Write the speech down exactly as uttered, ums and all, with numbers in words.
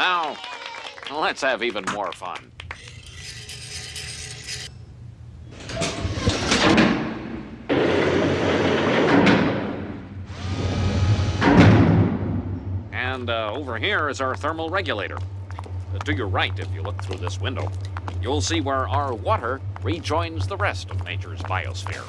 Now, let's have even more fun. And uh, over here is our thermal regulator. Uh, to your right, if you look through this window, you'll see where our water rejoins the rest of nature's biosphere.